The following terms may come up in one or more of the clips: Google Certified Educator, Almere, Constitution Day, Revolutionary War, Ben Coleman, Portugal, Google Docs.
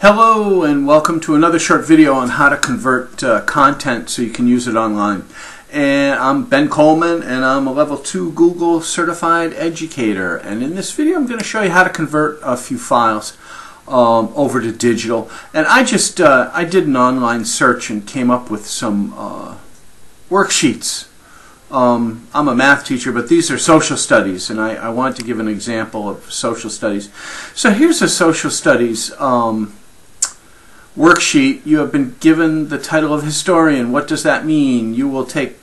Hello and welcome to another short video on how to convert content so you can use it online. And I'm Ben Coleman and I'm a level 2 Google Certified Educator, and in this video I'm going to show you how to convert a few files over to digital. And I did an online search and came up with some worksheets. I'm a math teacher, but these are social studies, and I want to give an example of social studies. So here's a social studies worksheet. You have been given the title of historian. What does that mean? You will take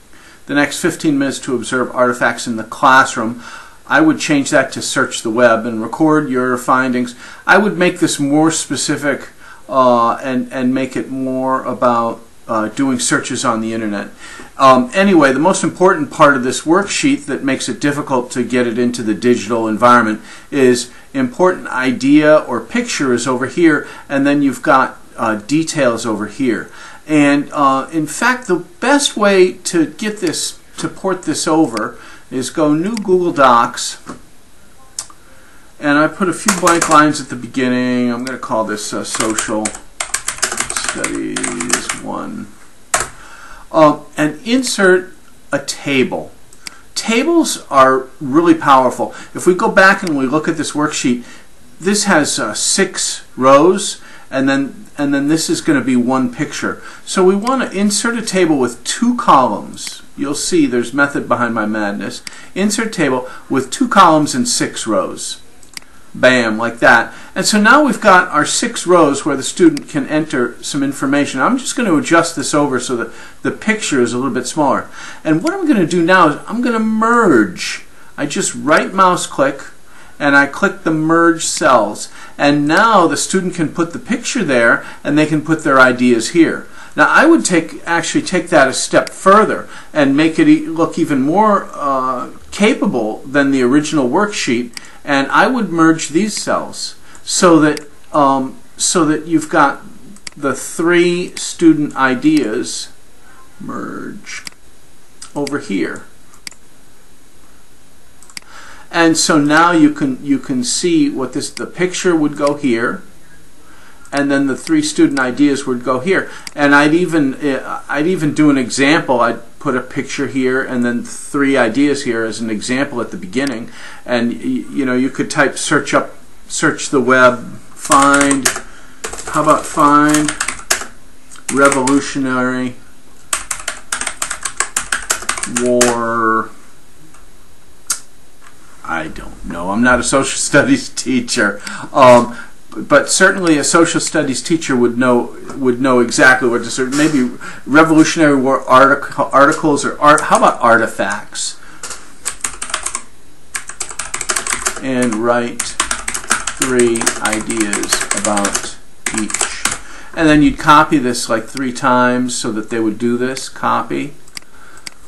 the next 15 minutes to observe artifacts in the classroom. I would change that to search the web and record your findings. I would make this more specific and make it more about doing searches on the internet. Anyway, the most important part of this worksheet that makes it difficult to get it into the digital environment is important idea or picture is over here, and then you've got details over here. And in fact, the best way to get this, to port this over, is go new Google Docs, and I put a few blank lines at the beginning. I'm going to call this Social Studies 1, and insert a table. Tables are really powerful. If we go back and we look at this worksheet, this has 6 rows, and then this is going to be one picture. So we want to insert a table with 2 columns. You'll see there's method behind my madness. Insert table with 2 columns and 6 rows. Bam, like that. And so now we've got our 6 rows where the student can enter some information. I'm just going to adjust this over so that the picture is a little bit smaller. And what I'm going to do now is I'm going to merge. I just right mouse click, and I click the merge cells, and now the student can put the picture there and they can put their ideas here. Now I would actually take that a step further and make it look even more capable than the original worksheet, and I would merge these cells so that you've got the 3 student ideas merge over here. And so now you can see what this, the picture would go here, and then the 3 student ideas would go here. And I'd even do an example. I'd put a picture here and then 3 ideas here as an example at the beginning. And you know, you could type search the web, find, how about find Revolutionary War. I don't know. I'm not a social studies teacher, but certainly a social studies teacher would know exactly what to search. Maybe Revolutionary War articles or art. How about artifacts? And write 3 ideas about each. And then you'd copy this like 3 times so that they would do this. Copy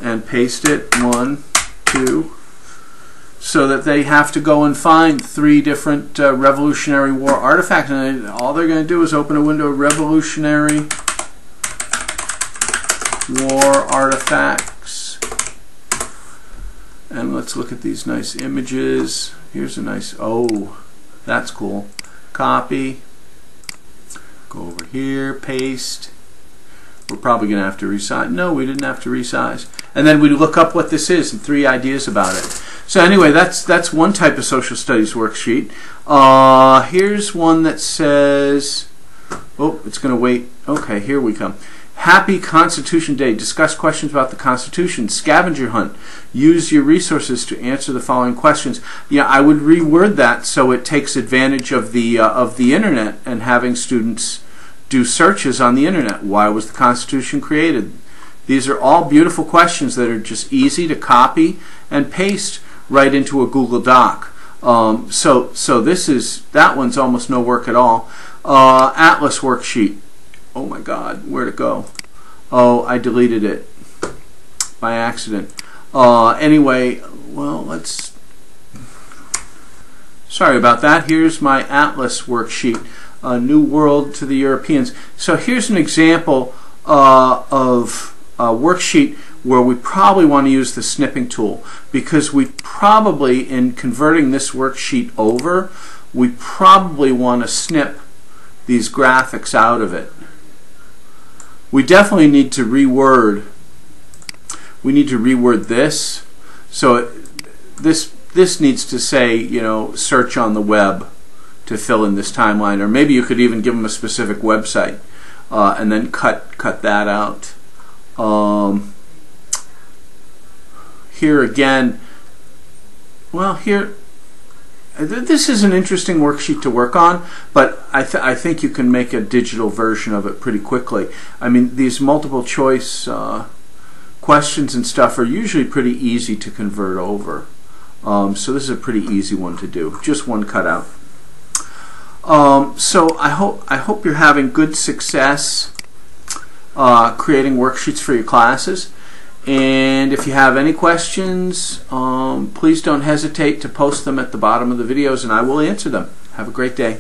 and paste it. 1, 2. So that they have to go and find 3 different Revolutionary War artifacts, and all they're going to do is open a window, Revolutionary War artifacts, and let's look at these nice images. Here's a nice, oh, that's cool. Copy, go over here, paste. We're probably going to have to resize. No, we didn't have to resize. And then we look up what this is and 3 ideas about it. So anyway, that's one type of social studies worksheet. Here's one that says, oh, it's going to wait. Okay, here we come. Happy Constitution Day. Discuss questions about the Constitution. Scavenger hunt. Use your resources to answer the following questions. Yeah, I would reword that so it takes advantage of the internet and having students do searches on the internet. Why was the Constitution created? These are all beautiful questions that are just easy to copy and paste right into a Google Doc. So this is, that one's almost no work at all. Atlas worksheet. Oh my God, where'd it go? Oh, I deleted it by accident. Anyway, well, let's. Sorry about that. Here's my Atlas worksheet. A new world to the Europeans. So here's an example of a worksheet where we probably want to use the snipping tool, because we probably, in converting this worksheet over, we probably want to snip these graphics out of it. We definitely need to reword. We need to reword this. So this needs to say, you know, search on the web to fill in this timeline, or maybe you could even give them a specific website and then cut that out. Here again, well, here this is an interesting worksheet to work on, but I think you can make a digital version of it pretty quickly. I mean, these multiple choice questions and stuff are usually pretty easy to convert over. So this is a pretty easy one to do, just one cutout. So I hope you're having good success creating worksheets for your classes. And if you have any questions, please don't hesitate to post them at the bottom of the videos, and I will answer them. Have a great day.